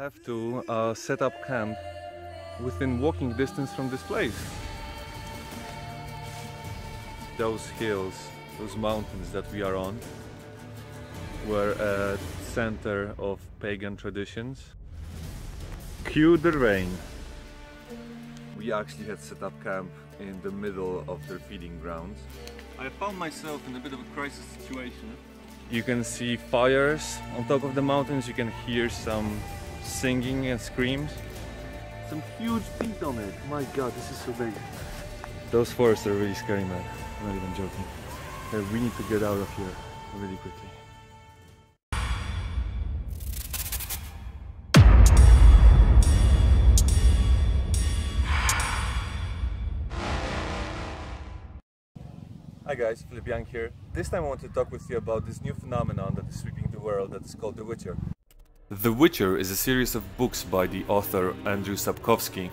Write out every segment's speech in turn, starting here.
have to set up camp within walking distance from this place. Those hills, those mountains that we are on, were a center of pagan traditions. Cue the rain. We actually had set up camp in the middle of their feeding grounds. I found myself in a bit of a crisis situation. You can see fires on top of the mountains, you can hear some singing and screams. Some huge feet on it. My god, this is so big. Those forests are really scary, man. I'm not even joking. We need to get out of here really quickly. Hi guys, Filip Young here. This time I want to talk with you about this new phenomenon that is sweeping the world that is called The Witcher. The Witcher is a series of books by the author Andrzej Sapkowski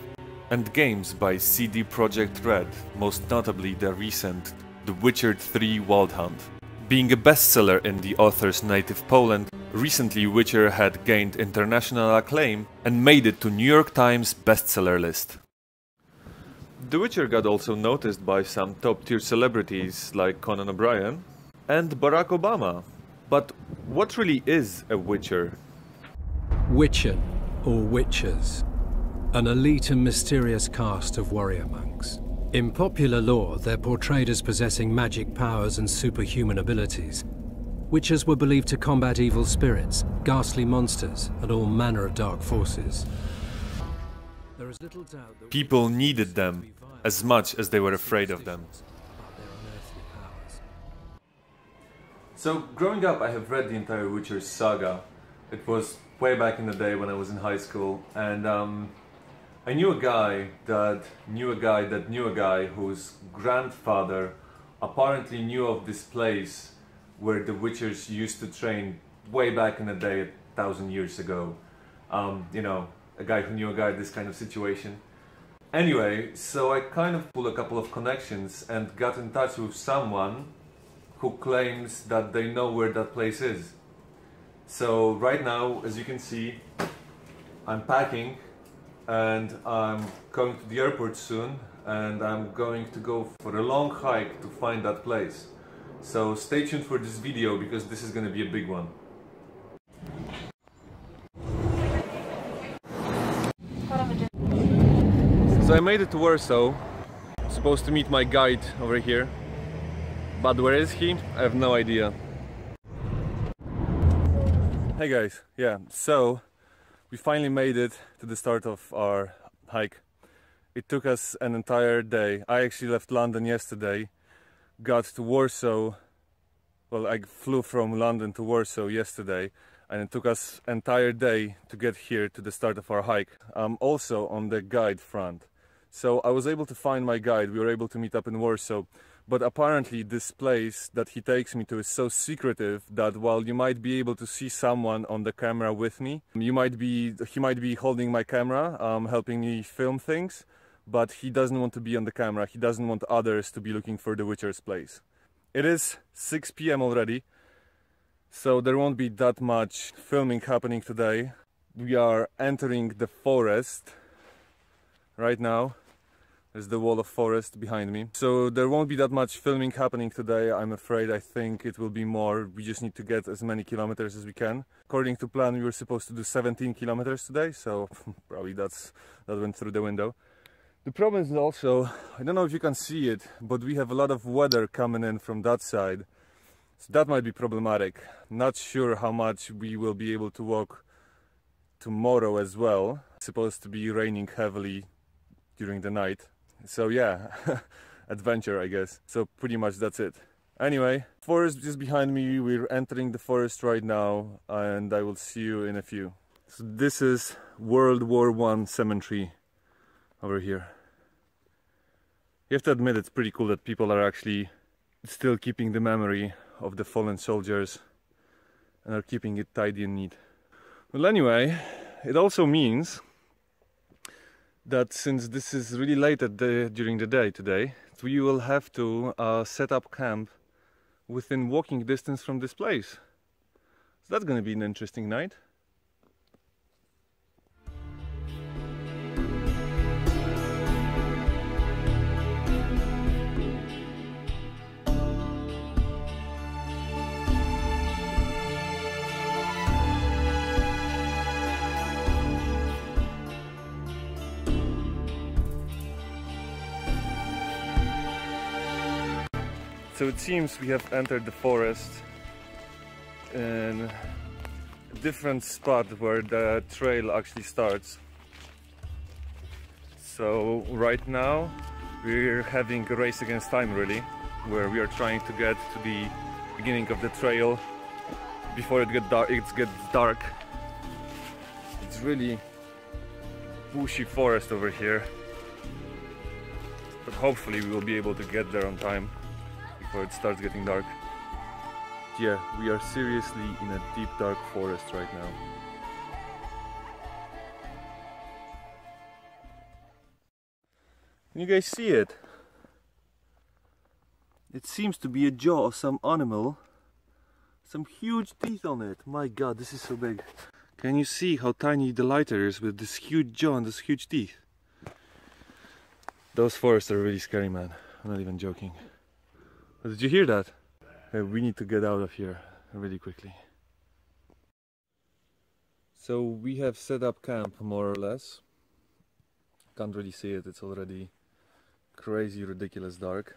and games by CD Projekt Red, most notably the recent The Witcher 3 Wild Hunt. Being a bestseller in the author's native Poland, recently Witcher had gained international acclaim and made it to New York Times bestseller list. The Witcher got also noticed by some top-tier celebrities like Conan O'Brien and Barack Obama. But what really is a Witcher? Witchen, or Witchers, an elite and mysterious caste of warrior monks. In popular lore, they're portrayed as possessing magic powers and superhuman abilities. Witchers were believed to combat evil spirits, ghastly monsters, and all manner of dark forces. People needed them as much as they were afraid of them. So, growing up, I have read the entire Witcher saga. It was way back in the day when I was in high school, and I knew a guy that knew a guy that knew a guy whose grandfather apparently knew of this place where the Witchers used to train way back in the day, 1,000 years ago. You know, a guy who knew a guy, this kind of situation. Anyway, so I kind of pulled a couple of connections and got in touch with someone who claims that they know where that place is. So right now, as you can see, I'm packing and I'm going to the airport soon, and I'm going to go for a long hike to find that place. So stay tuned for this video because this is going to be a big one. So I made it to Warsaw, supposed to meet my guide over here, but where is he? I have no idea. Hey guys, yeah, so we finally made it to the start of our hike. It took us an entire day. I actually left London yesterday, got to Warsaw, well, I flew from London to Warsaw yesterday, and it took us an entire day to get here to the start of our hike. I'm also on the guide front. So I was able to find my guide, we were able to meet up in Warsaw, but apparently this place that he takes me to is so secretive that while you might be able to see someone on the camera with me, he might be holding my camera, helping me film things, but he doesn't want to be on the camera, he doesn't want others to be looking for the Witcher's place. It is 6 p.m. already, so there won't be that much filming happening today. We are entering the forest. Right now, there's the wall of forest behind me. So there won't be that much filming happening today, I'm afraid. I think it will be more. We just need to get as many kilometers as we can. According to plan, we were supposed to do 17 kilometers today, so probably that went through the window. The problem is also, I don't know if you can see it, but we have a lot of weather coming in from that side. So that might be problematic. Not sure how much we will be able to walk tomorrow as well. It's supposed to be raining heavily during the night. So yeah, adventure, I guess. So pretty much that's it. Anyway, forest just behind me, we're entering the forest right now, and I will see you in a few. So this is World War I cemetery over here. You have to admit it's pretty cool that people are actually still keeping the memory of the fallen soldiers and are keeping it tidy and neat. Well, anyway, it also means that since this is really late during the day today, we will have to set up camp within walking distance from this place. So that's gonna be an interesting night. So it seems we have entered the forest in a different spot where the trail actually starts. So right now we're having a race against time, really, where we are trying to get to the beginning of the trail before it gets dark. It's really bushy forest over here, but hopefully we will be able to get there on time before it starts getting dark. Yeah, we are seriously in a deep dark forest right now. Can you guys see it? It seems to be a jaw of some animal. Some huge teeth on it. My god, this is so big. Can you see how tiny the lighter is with this huge jaw and this huge teeth? Those forests are really scary, man. I'm not even joking. But did you hear that? We need to get out of here really quickly. So we have set up camp, more or less. Can't really see it, it's already crazy, ridiculous dark.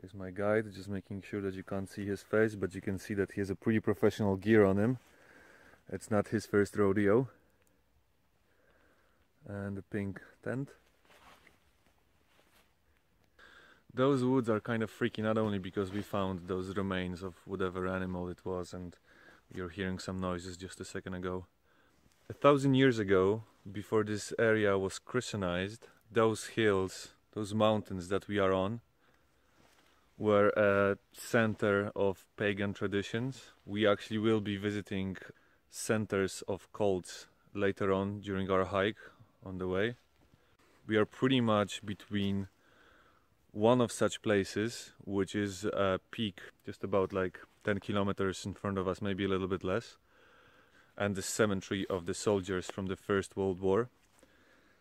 Here's my guide, just making sure that you can't see his face, but you can see that he has a pretty professional gear on him. It's not his first rodeo. And the pink tent. Those woods are kind of freaky, not only because we found those remains of whatever animal it was, and you're hearing some noises just a second ago. 1,000 years ago, before this area was Christianized, those hills, those mountains that we are on, were a center of pagan traditions. We actually will be visiting centers of cults later on during our hike on the way. We are pretty much between one of such places, which is a peak just about like 10 kilometers in front of us, maybe a little bit less, and the cemetery of the soldiers from the First World War.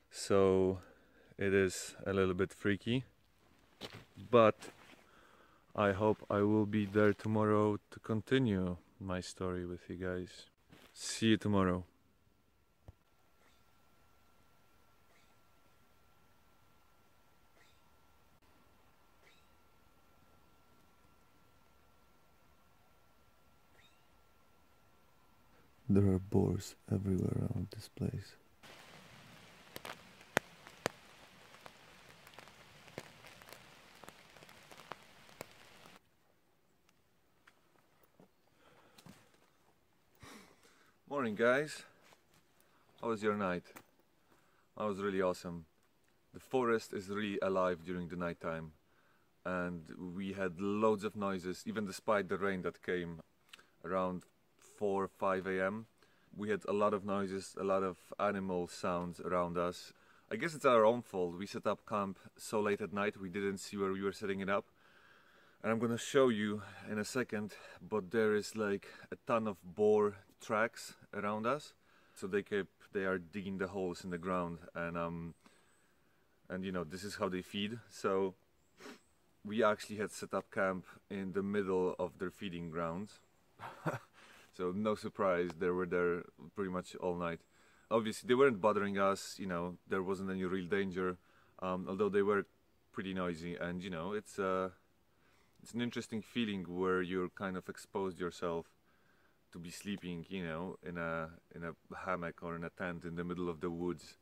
So it is a little bit freaky, but I hope I will be there tomorrow to continue my story with you guys. See you tomorrow. There are boars everywhere around this place. Morning, guys. How was your night? That was really awesome. The forest is really alive during the night time, and we had loads of noises, even despite the rain that came around 4 or 5 a.m. We had a lot of noises, a lot of animal sounds around us. I guess it's our own fault. We set up camp so late at night, we didn't see where we were setting it up. And I'm gonna show you in a second, but there is like a ton of boar tracks around us. So they are digging the holes in the ground, and you know, this is how they feed. So we actually had set up camp in the middle of their feeding grounds. So no surprise, they were there pretty much all night. Obviously they weren't bothering us, you know, there wasn't any real danger, although they were pretty noisy. And you know, it's an interesting feeling where you're kind of exposed yourself to be sleeping, you know, in a hammock or in a tent in the middle of the woods,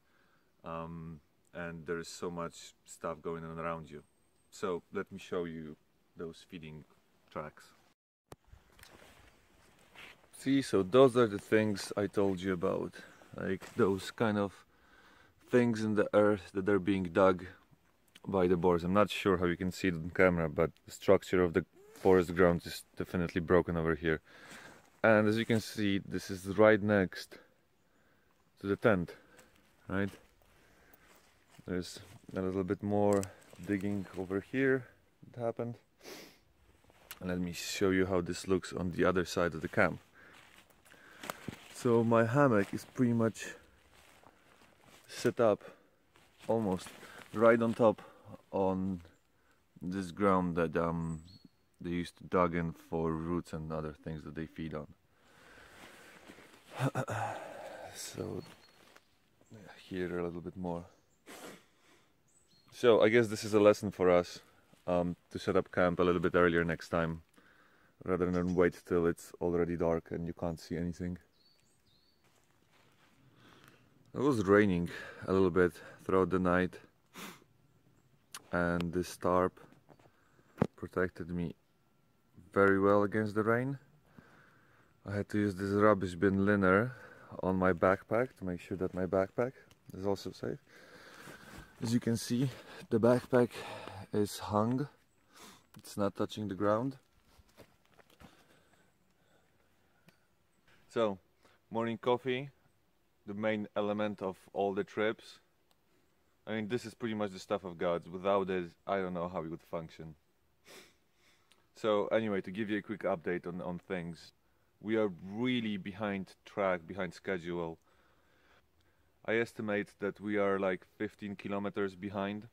and there's so much stuff going on around you. So let me show you those feeding tracks. See, so those are the things I told you about, like those kind of things in the earth that are being dug by the boars. I'm not sure how you can see it on camera, but the structure of the forest ground is definitely broken over here. And as you can see, this is right next to the tent, right? There's a little bit more digging over here that happened. And let me show you how this looks on the other side of the camp. So my hammock is pretty much set up almost right on top on this ground that they used to dug in for roots and other things that they feed on. So here a little bit more. So I guess this is a lesson for us. to set up camp a little bit earlier next time, rather than wait till it's already dark and you can't see anything. It was raining a little bit throughout the night, and this tarp protected me very well against the rain. I had to use this rubbish bin liner on my backpack to make sure that my backpack is also safe. As you can see, the backpack is hung, it's not touching the ground. So, morning coffee, the main element of all the trips. I mean, this is pretty much the stuff of gods. Without it, I don't know how it would function. So anyway, to give you a quick update on things, we are really behind track, behind schedule. I estimate that we are like 15 kilometers behind,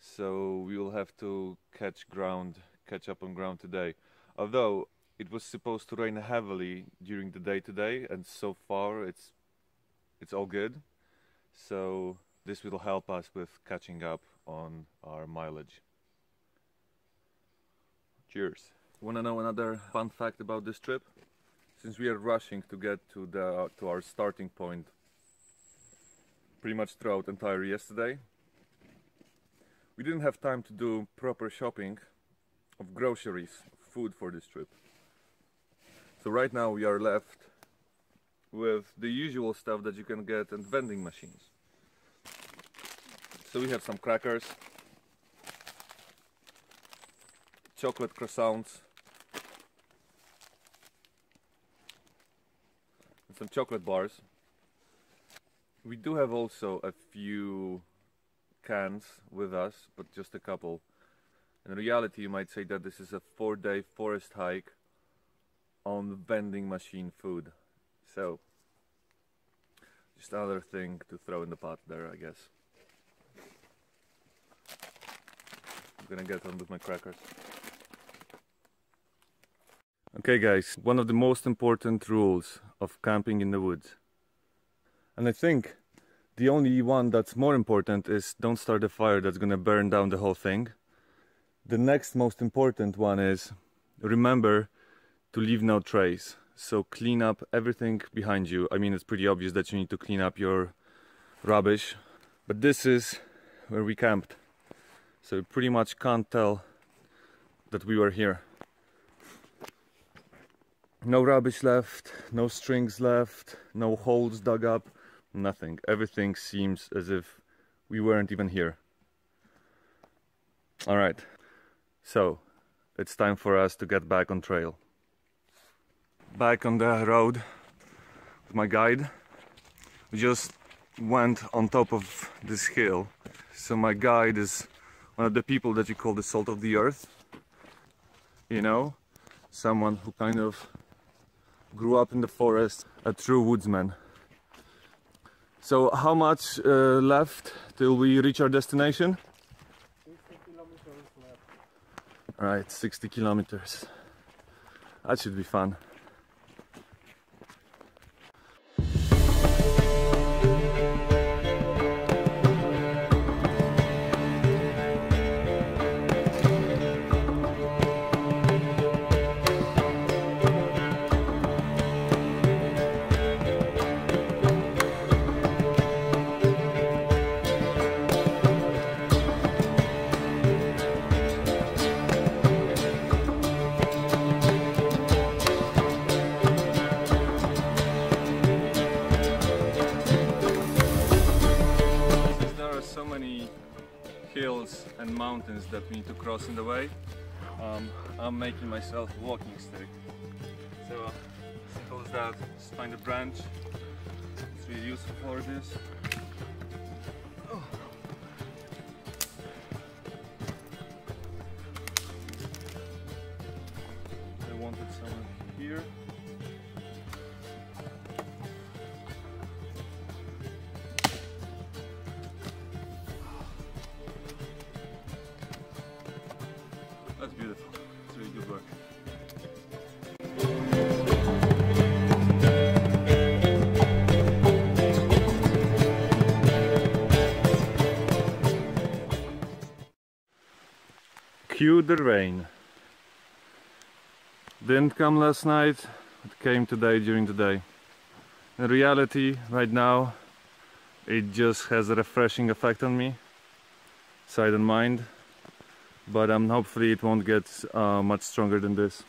so we will have to catch up on ground today. Although it was supposed to rain heavily during the day today, and so far it's all good. So this will help us with catching up on our mileage. Cheers. Want to know another fun fact about this trip? Since we are rushing to get to our starting point pretty much throughout entire yesterday, we didn't have time to do proper shopping of groceries, food for this trip. So right now we are left with the usual stuff that you can get at vending machines. So we have some crackers, chocolate croissants, and some chocolate bars. We do have also a few cans with us, but just a couple. In reality, you might say that this is a 4-day forest hike on vending machine food. So, just another thing to throw in the pot there, I guess. I'm gonna get on with my crackers. Okay guys, one of the most important rules of camping in the woods, and I think the only one that's more important, is don't start a fire that's gonna burn down the whole thing. The next most important one is, remember to leave no trace. So clean up everything behind you. I mean, it's pretty obvious that you need to clean up your rubbish, but this is where we camped, so you pretty much can't tell that we were here. No rubbish left, no strings left, no holes dug up, nothing. Everything seems as if we weren't even here. All right, so it's time for us to get back on trail. Back on the road with my guide. We just went on top of this hill. So my guide is one of the people that you call the salt of the earth. You know, someone who kind of grew up in the forest, a true woodsman. So how much left till we reach our destination? 60 kilometers left. Alright, 60 kilometers. That should be fun. That we need to cross in the way. I'm making myself a walking stick. So simple as that, just find a branch. It's really useful for this. Oh. I wanted someone here. cue the rain. Didn't come last night, it came today during the day. In reality, right now, it just has a refreshing effect on me, side and mind, but hopefully it won't get much stronger than this.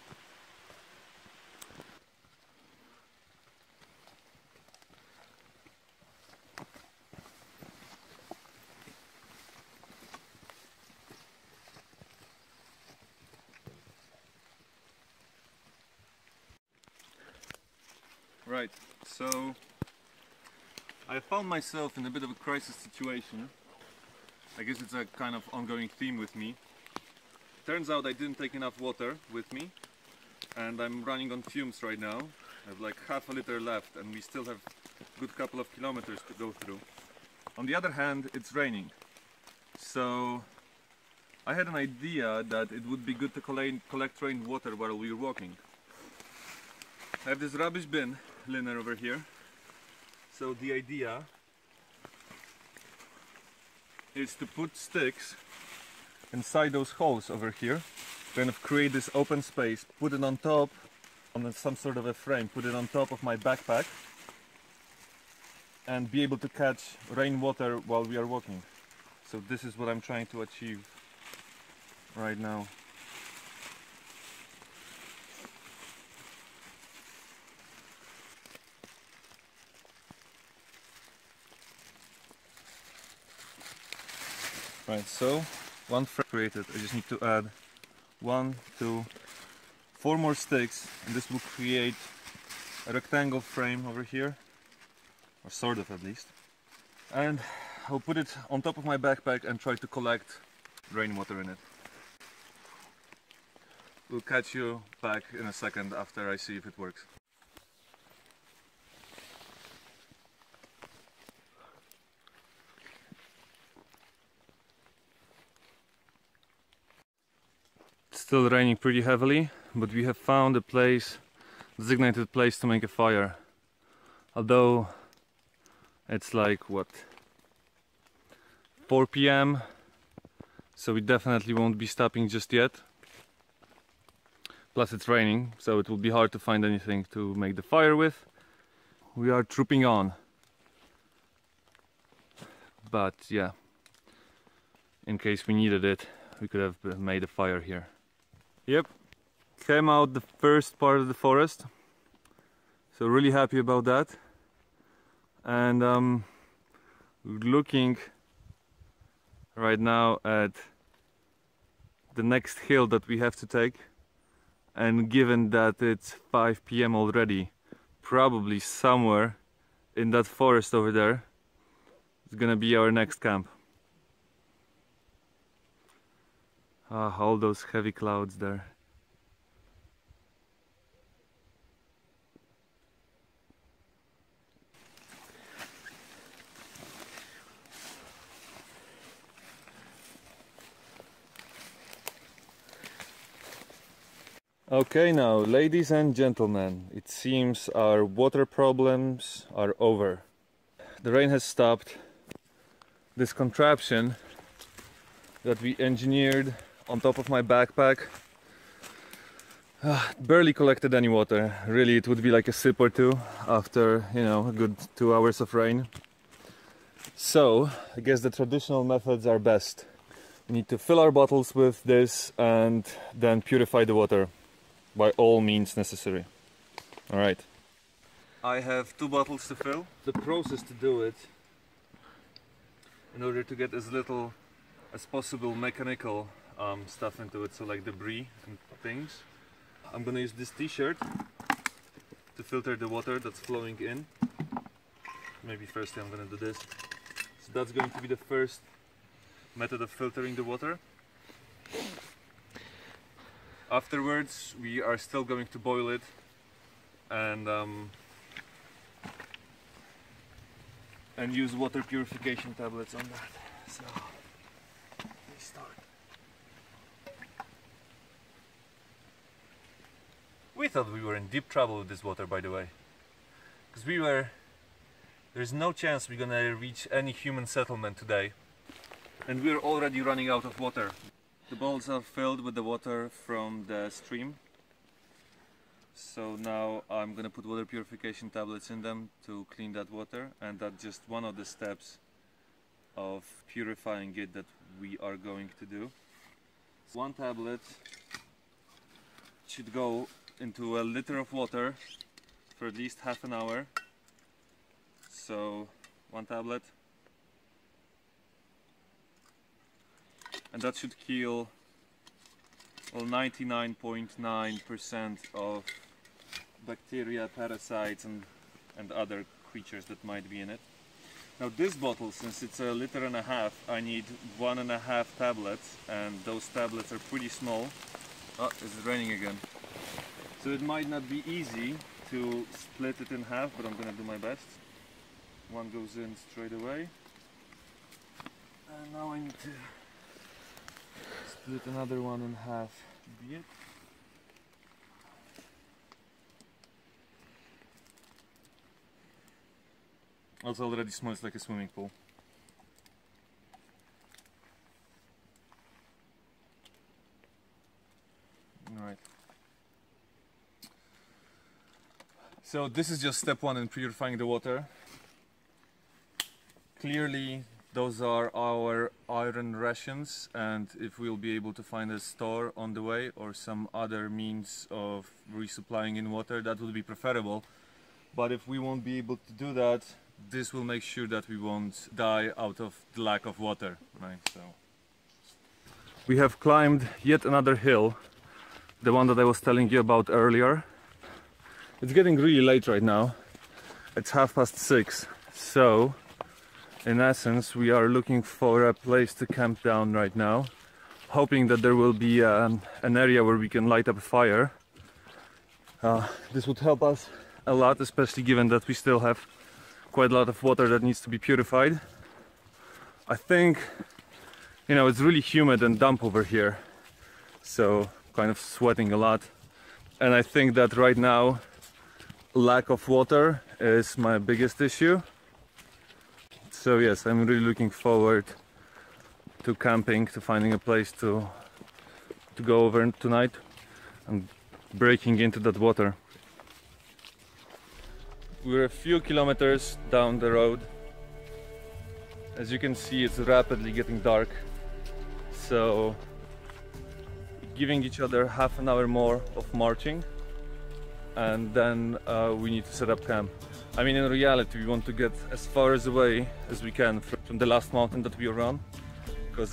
Right, so I found myself in a bit of a crisis situation. I guess it's a kind of ongoing theme with me. Turns out I didn't take enough water with me and I'm running on fumes right now. I have like half a liter left and we still have a good couple of kilometers to go through. On the other hand, it's raining. So I had an idea that it would be good to collect rainwater while we were walking. I have this rubbish bin liner over here, so the idea is to put sticks inside those holes over here, kind of create this open space, put it on top, on some sort of a frame, put it on top of my backpack and be able to catch rainwater while we are walking. So this is what I'm trying to achieve right now. Right, so one frame created. I just need to add 4 more sticks, and this will create a rectangle frame over here, or sort of at least. And I'll put it on top of my backpack and try to collect rainwater in it. We'll catch you back in a second after I see if it works. Still raining pretty heavily, but we have found a place, designated place to make a fire. Although it's like what, 4 PM, so we definitely won't be stopping just yet. Plus it's raining, so it will be hard to find anything to make the fire with. We are trooping on. But yeah, in case we needed it, we could have made a fire here. Yep, came out the first part of the forest, so really happy about that. And looking right now at the next hill that we have to take, and given that it's 5 PM already, probably somewhere in that forest over there, it's gonna be our next camp. Ah, all those heavy clouds there. Okay, now, ladies and gentlemen, it seems our water problems are over. The rain has stopped. This contraption that we engineered on top of my backpack barely collected any water. Really, it would be like a sip or two after, you know, a good 2 hours of rain. So I guess the traditional methods are best. We need to fill our bottles with this and then purify the water by all means necessary. All right, I have 2 bottles to fill. The process to do it, in order to get as little as possible mechanical stuff into it, so like debris and things. I'm gonna use this t-shirt to filter the water that's flowing in. Maybe firstly I'm gonna do this. So that's going to be the first method of filtering the water. Afterwards we are still going to boil it and use water purification tablets on that. So let's start. We thought we were in deep trouble with this water, by the way, because there's no chance we're gonna reach any human settlement today, and we're already running out of water. The bowls are filled with the water from the stream. So now I'm gonna put water purification tablets in them to clean that water, and that's just one of the steps of purifying it that we are going to do. One tablet should go into a liter of water for at least half an hour. So one tablet, and that should kill, well, 99.9% of bacteria, parasites, and other creatures that might be in it. Now this bottle, since it's a liter and a half, I need 1.5 tablets, and those tablets are pretty small. Oh, it's raining again. So it might not be easy to split it in half, but I'm gonna do my best. One goes in straight away. And now I need to split another one in half. Yep. Also already smells like a swimming pool. Alright. So this is just step one in purifying the water. Clearly those are our iron rations, and if we'll be able to find a store on the way or some other means of resupplying in water, that would be preferable. But if we won't be able to do that, this will make sure that we won't die out of the lack of water, right? So we have climbed yet another hill, the one that I was telling you about earlier. It's getting really late right now. It's 6:30, so in essence we are looking for a place to camp down right now, hoping that there will be an area where we can light up a fire. This would help us a lot, especially given that we still have quite a lot of water that needs to be purified. I think, you know, it's really humid and damp over here, so kind of sweating a lot, and I think that right now lack of water is my biggest issue. So yes, I'm really looking forward to camping, to finding a place to go over tonight and breaking into that water. We're a few kilometers down the road. As you can see, it's rapidly getting dark, so giving each other half an hour more of marching, and then we need to set up camp. I mean, in reality we want to get as far as away as we can from the last mountain that we are on, because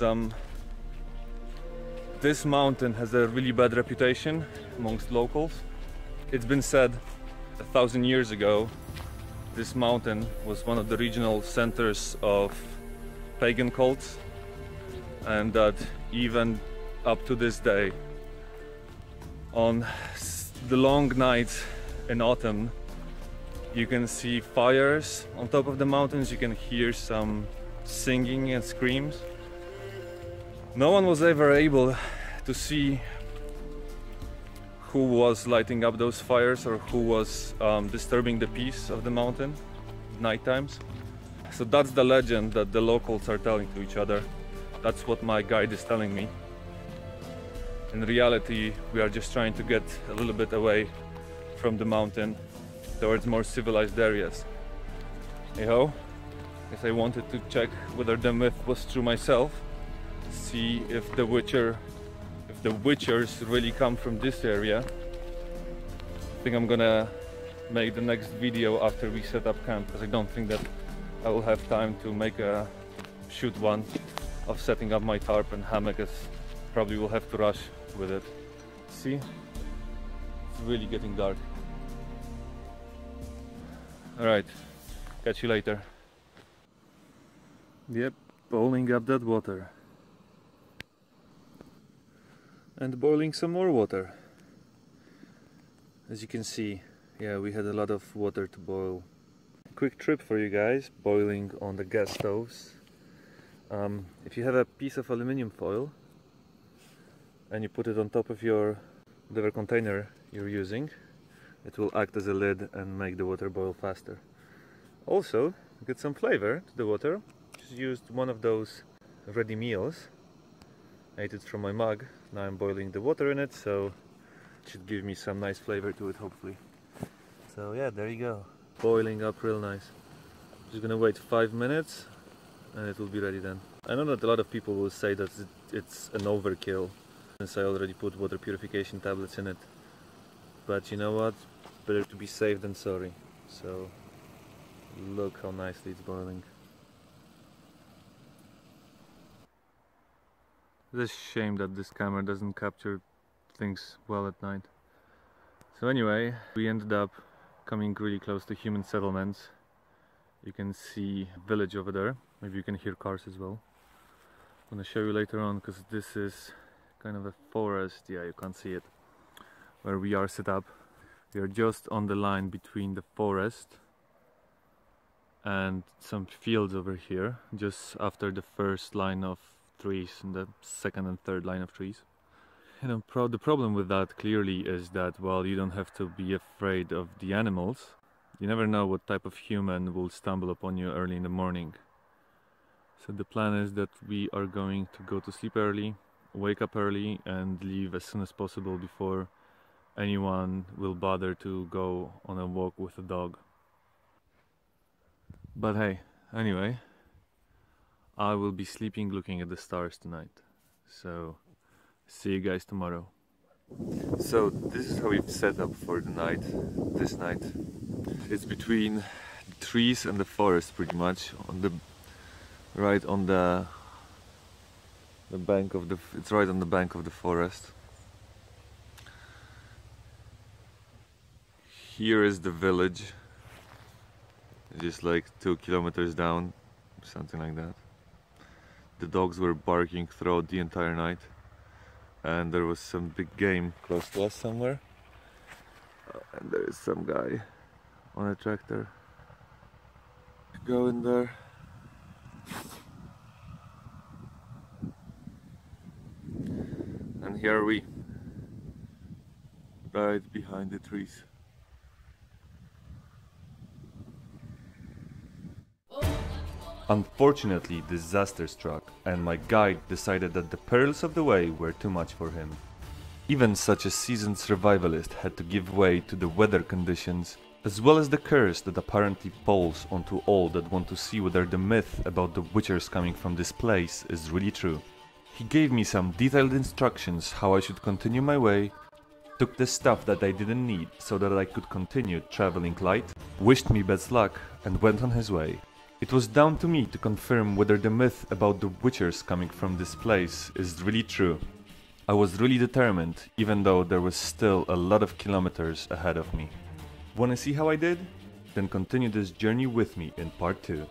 this mountain has a really bad reputation amongst locals. It's been said 1,000 years ago this mountain was one of the regional centers of pagan cults, and that even up to this day, on the long nights in autumn, you can see fires on top of the mountains, you can hear some singing and screams. No one was ever able to see who was lighting up those fires or who was disturbing the peace of the mountain at night times. So that's the legend that the locals are telling to each other. That's what my guide is telling me. In reality, we are just trying to get a little bit away from the mountain towards more civilized areas. Hey-ho, guess I wanted to check whether the myth was true myself, see if the Witchers really come from this area. I think I'm gonna make the next video after we set up camp, because I don't think that I will have time to make a shoot one of setting up my tarp and hammock, as probably will have to rush with it. See, it's really getting dark. All right, catch you later. Yep, bowling up that water. And boiling some more water. As you can see, yeah, we had a lot of water to boil. Quick trip for you guys, boiling on the gas stoves. If you have a piece of aluminium foil and you put it on top of your whatever container you're using, it will act as a lid and make the water boil faster. Also, get some flavor to the water. Just used one of those ready meals. ate it from my mug. Now I'm boiling the water in it, so it should give me some nice flavor to it, hopefully. So yeah, there you go. Boiling up real nice. Just gonna wait 5 minutes and it will be ready then. I know that a lot of people will say that it's an overkill, since I already put water purification tablets in it. But you know what? Better to be safe than sorry. So look how nicely it's boiling. It's a shame that this camera doesn't capture things well at night. So anyway, we ended up coming really close to human settlements. You can see a village over there. Maybe you can hear cars as well. I'm gonna show you later on, because this is kind of a forest. Yeah, you can't see it. Where we are set up. We are just on the line between the forest and some fields over here, just after the first line of trees and the second and third line of trees. And the problem with that clearly is that while you don't have to be afraid of the animals, you never know what type of human will stumble upon you early in the morning. So the plan is that we are going to go to sleep early, wake up early and leave as soon as possible before anyone will bother to go on a walk with a dog. But hey, anyway, I will be sleeping looking at the stars tonight, so see you guys tomorrow. So this is how we've set up for the night, this night. It's between the trees and the forest pretty much, on the right on the bank of the, it's right on the bank of the forest. Here is the village, just like 2 kilometers down, something like that. The dogs were barking throughout the entire night, and there was some big game close to us somewhere. And there is some guy on a tractor. Go in there. And here are we, right behind the trees. Unfortunately, disaster struck, and my guide decided that the perils of the way were too much for him. Even such a seasoned survivalist had to give way to the weather conditions, as well as the curse that apparently falls onto all that want to see whether the myth about the Witchers coming from this place is really true. He gave me some detailed instructions how I should continue my way, took the stuff that I didn't need so that I could continue traveling light, wished me best luck and went on his way. It was down to me to confirm whether the myth about the Witchers coming from this place is really true. I was really determined, even though there was still a lot of kilometers ahead of me. Wanna see how I did? Then continue this journey with me in part 2.